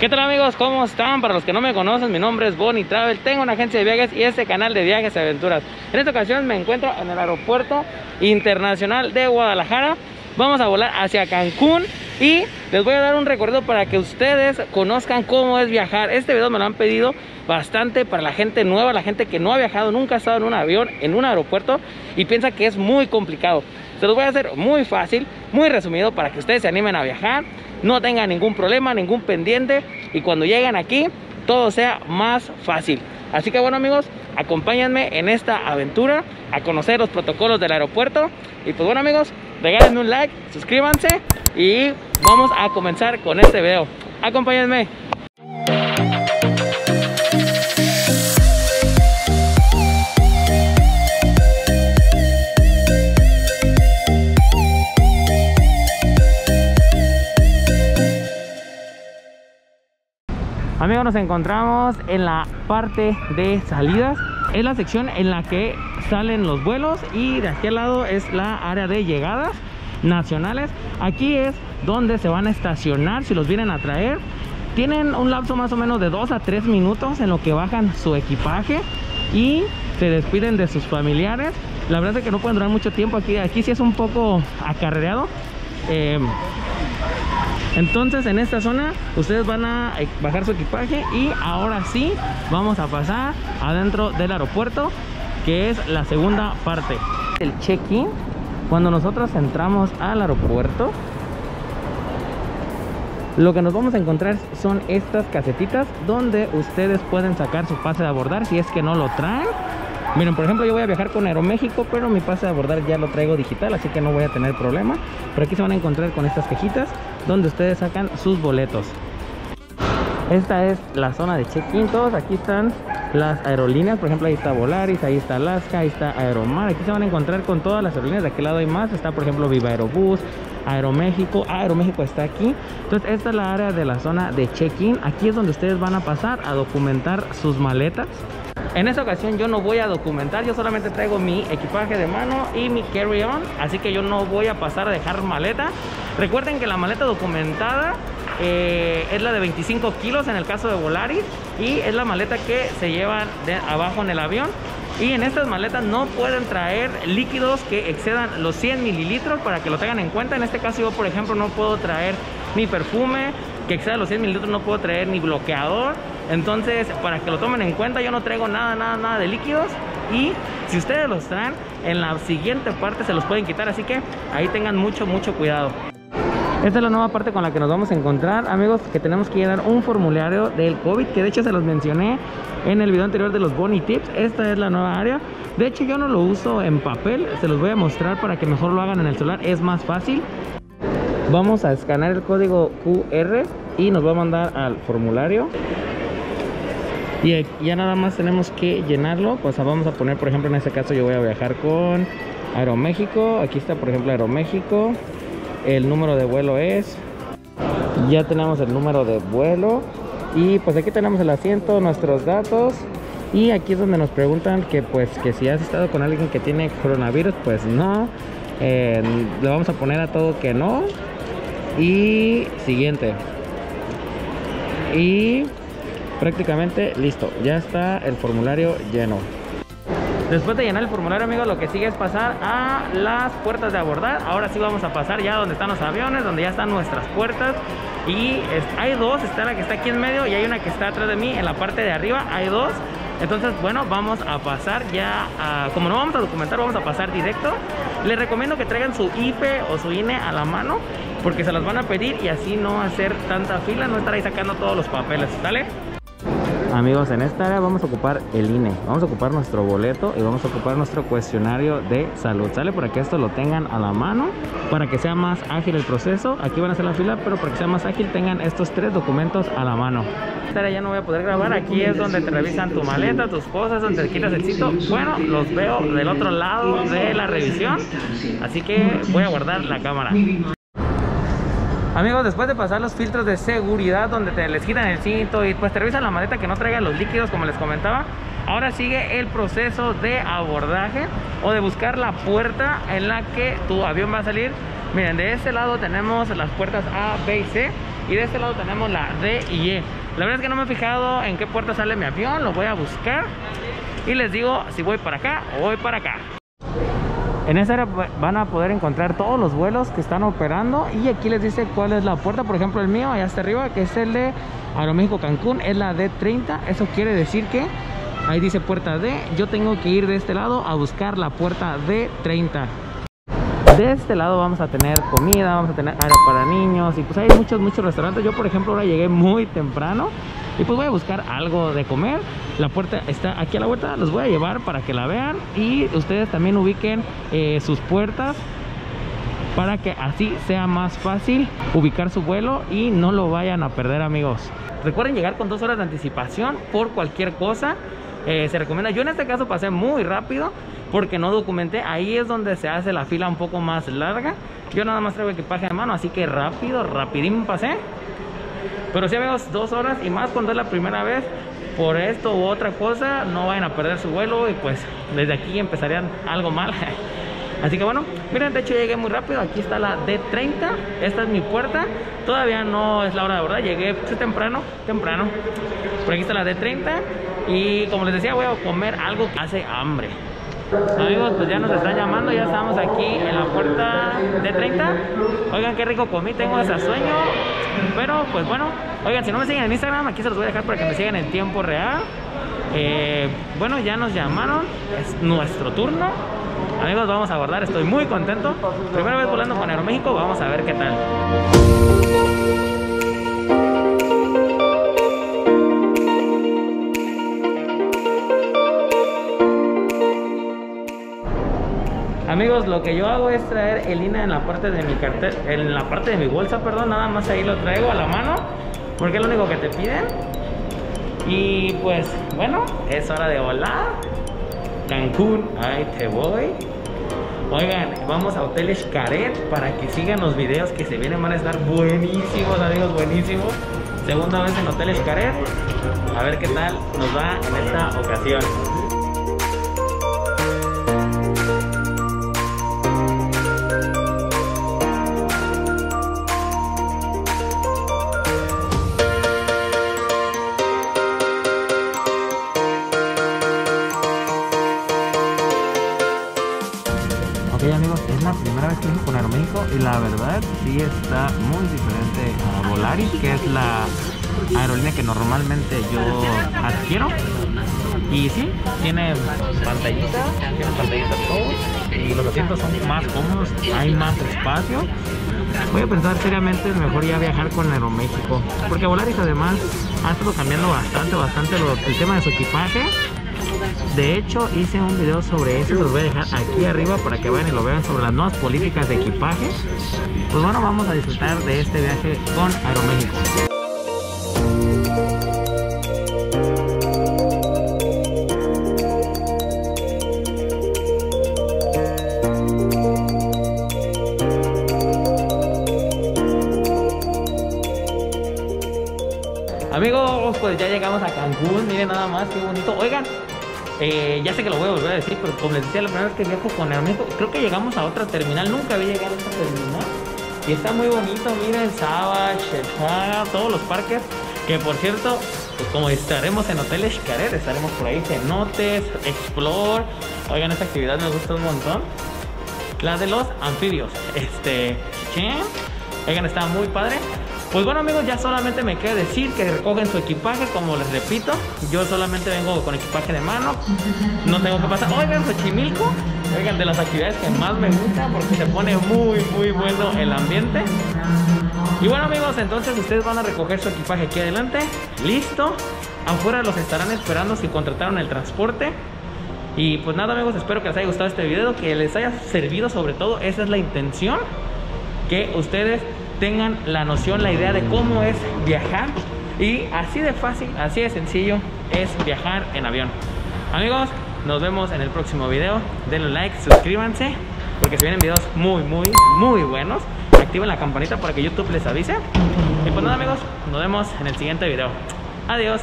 ¿Qué tal amigos? ¿Cómo están? Para los que no me conocen, mi nombre es Boni Travel, tengo una agencia de viajes y este canal de viajes y aventuras. En esta ocasión me encuentro en el aeropuerto internacional de Guadalajara. Vamos a volar hacia Cancún y les voy a dar un recorrido para que ustedes conozcan cómo es viajar. Este video me lo han pedido bastante para la gente nueva, la gente que no ha viajado, nunca ha estado en un avión, en un aeropuerto y piensa que es muy complicado. Se los voy a hacer muy fácil, muy resumido para que ustedes se animen a viajar, no tengan ningún problema, ningún pendiente y cuando lleguen aquí todo sea más fácil. Así que bueno amigos, acompáñenme en esta aventura a conocer los protocolos del aeropuerto. Y pues bueno amigos, regálenme un like, suscríbanse y vamos a comenzar con este video. Acompáñenme. Amigos, nos encontramos en la parte de salidas. Es la sección en la que salen los vuelos y de aquí al lado es la área de llegadas nacionales. Aquí es donde se van a estacionar si los vienen a traer. Tienen un lapso más o menos de 2 a 3 minutos en lo que bajan su equipaje y se despiden de sus familiares. La verdad es que no pueden durar mucho tiempo aquí. Aquí sí es un poco acarreado. Entonces en esta zona ustedes van a bajar su equipaje y ahora sí vamos a pasar adentro del aeropuerto, que es la segunda parte. El check-in, cuando nosotros entramos al aeropuerto, lo que nos vamos a encontrar son estas casetitas donde ustedes pueden sacar su pase de abordar si es que no lo traen. Miren, por ejemplo, yo voy a viajar con Aeroméxico, pero mi pase de abordar ya lo traigo digital, así que no voy a tener problema. Pero aquí se van a encontrar con estas cajitas donde ustedes sacan sus boletos. Esta es la zona de check-in. Todos aquí están las aerolíneas. Por ejemplo, ahí está Volaris, ahí está Alaska, ahí está Aeromar. Aquí se van a encontrar con todas las aerolíneas. De aquel lado hay más. Está, por ejemplo, Viva Aerobús, Aeroméxico. Aeroméxico está aquí. Entonces, esta es la área de la zona de check-in. Aquí es donde ustedes van a pasar a documentar sus maletas. En esta ocasión yo no voy a documentar, yo solamente traigo mi equipaje de mano y mi carry-on, así que yo no voy a pasar a dejar maleta. Recuerden que la maleta documentada es la de 25 kilos en el caso de Volaris y es la maleta que se llevan de abajo en el avión. Y en estas maletas no pueden traer líquidos que excedan los 100 mililitros para que lo tengan en cuenta. En este caso yo, por ejemplo, no puedo traer ni perfume que exceda los 100 mililitros, no puedo traer ni bloqueador. Entonces, para que lo tomen en cuenta, yo no traigo nada de líquidos. Y si ustedes los traen, en la siguiente parte se los pueden quitar. Así que ahí tengan mucho cuidado. Esta es la nueva parte con la que nos vamos a encontrar, amigos, que tenemos que llenar un formulario del COVID, que de hecho se los mencioné en el video anterior de los Boni Tips. Esta es la nueva área. De hecho, yo no lo uso en papel. Se los voy a mostrar para que mejor lo hagan en el celular. Es más fácil. Vamos a escanear el código QR y nos va a mandar al formulario. Y ya nada más tenemos que llenarlo. Pues vamos a poner, por ejemplo, en este caso yo voy a viajar con Aeroméxico. Aquí está, por ejemplo, Aeroméxico. El número de vuelo es... Ya tenemos el número de vuelo. Y pues aquí tenemos el asiento, nuestros datos. Y aquí es donde nos preguntan que pues que si has estado con alguien que tiene coronavirus. Pues no. Le vamos a poner a todo que no. Y siguiente. Y... prácticamente listo, ya está el formulario lleno. Después de llenar el formulario, amigos, lo que sigue es pasar a las puertas de abordar. Ahora sí vamos a pasar ya donde están los aviones, donde ya están nuestras puertas. Y hay dos, está la que está aquí en medio y hay una que está atrás de mí en la parte de arriba, hay dos. Entonces, bueno, vamos a pasar ya, como no vamos a documentar, vamos a pasar directo. Les recomiendo que traigan su IP o su INE a la mano, porque se las van a pedir y así no hacer tanta fila, no estar ahí sacando todos los papeles, ¿sale? Amigos, en esta área vamos a ocupar el INE, vamos a ocupar nuestro boleto y vamos a ocupar nuestro cuestionario de salud, ¿sale? Para que esto lo tengan a la mano, para que sea más ágil el proceso. Aquí van a hacer la fila, pero para que sea más ágil tengan estos tres documentos a la mano. Esta área ya no voy a poder grabar, aquí es donde te revisan tu maleta, tus cosas, donde te quitas el sitio. Bueno, los veo del otro lado de la revisión, así que voy a guardar la cámara. Amigos, después de pasar los filtros de seguridad donde les quitan el cinto y pues te revisan la maleta que no traiga los líquidos como les comentaba, ahora sigue el proceso de abordaje o de buscar la puerta en la que tu avión va a salir. Miren, de este lado tenemos las puertas A, B y C. y de este lado tenemos la D y E. La verdad es que no me he fijado en qué puerta sale mi avión, lo voy a buscar y les digo si voy para acá o voy para acá. En esta área van a poder encontrar todos los vuelos que están operando y aquí les dice cuál es la puerta. Por ejemplo, el mío allá hasta arriba, que es el de Aeroméxico Cancún, es la D30. Eso quiere decir que ahí dice puerta D. Yo tengo que ir de este lado a buscar la puerta D30. De este lado vamos a tener comida, vamos a tener área para niños y pues hay muchos restaurantes. Yo por ejemplo ahora llegué muy temprano y pues voy a buscar algo de comer. La puerta está aquí a la vuelta, los voy a llevar para que la vean y ustedes también ubiquen sus puertas para que así sea más fácil ubicar su vuelo y no lo vayan a perder, amigos. Recuerden llegar con 2 horas de anticipación por cualquier cosa. Se recomienda. Yo en este caso pasé muy rápido porque no documenté. Ahí es donde se hace la fila un poco más larga. Yo nada más traigo equipaje de mano, así que rapidín pasé. Pero si amigos, 2 horas y más cuando es la primera vez, por esto u otra cosa, no vayan a perder su vuelo y pues desde aquí empezarían algo mal. Así que bueno, miren, de hecho llegué muy rápido. Aquí está la D30, esta es mi puerta. Todavía no es la hora de verdad, llegué temprano. Por aquí está la D30 y como les decía, voy a comer algo que hace hambre. Amigos, pues ya nos están llamando, ya estamos aquí en la puerta D30. Oigan, qué rico comí, tengo hasta sueño. Pero pues bueno, oigan, si no me siguen en Instagram, aquí se los voy a dejar para que me sigan en tiempo real. Bueno, ya nos llamaron, es nuestro turno. Amigos, vamos a abordar, estoy muy contento. Primera vez volando con Aeroméxico, vamos a ver qué tal. Amigos, lo que yo hago es traer el INA en la parte de mi cartera, en la parte de mi bolsa, perdón, nada más ahí lo traigo a la mano, porque es lo único que te piden. Y pues bueno, es hora de volar. Cancún, ahí te voy. Oigan, vamos a Hotel Xcaret para que sigan los videos que se vienen, van a estar buenísimos, amigos, buenísimos. Segunda vez en Hotel Xcaret, a ver qué tal nos va en esta ocasión. Con Aeroméxico y la verdad sí está muy diferente a Volaris, que es la aerolínea que normalmente yo adquiero, y sí, tiene pantallita, todos, y los asientos son más cómodos, hay más espacio. Voy a pensar seriamente, mejor ya viajar con Aeroméxico, porque Volaris además ha estado cambiando bastante el tema de su equipaje. De hecho, hice un video sobre eso, los voy a dejar aquí arriba para que vayan y lo vean sobre las nuevas políticas de equipaje. Pues bueno, vamos a disfrutar de este viaje con Aeroméxico. Amigos, pues ya llegamos a Cancún, miren nada más, qué bonito. Oigan, ya sé que lo voy a volver a decir, pero como les decía, la primera vez que viajo con Aeroméxico, creo que llegamos a otra terminal, nunca había llegado a esta terminal. Y está muy bonito, miren, Savage, todos los parques, que por cierto, pues como estaremos en Hotel Xcaret, estaremos por ahí, cenotes, explore. Oigan, esta actividad me gusta un montón. La de los anfibios, oigan, está muy padre. Pues bueno, amigos, ya solamente me queda decir que recogen su equipaje, como les repito, yo solamente vengo con equipaje de mano, no tengo que pasar. Oigan, Xochimilco, oigan, de las actividades que más me gusta porque se pone muy bueno el ambiente. Y bueno, amigos, entonces ustedes van a recoger su equipaje aquí adelante, listo, afuera los estarán esperando si contrataron el transporte. Y pues nada, amigos, espero que les haya gustado este video, que les haya servido sobre todo, esa es la intención, que ustedes tengan la noción, la idea de cómo es viajar, y así de fácil, así de sencillo es viajar en avión. Amigos, nos vemos en el próximo video, denle like, suscríbanse, porque se vienen videos muy buenos. Activen la campanita para que YouTube les avise. Y pues nada, amigos, nos vemos en el siguiente video. Adiós.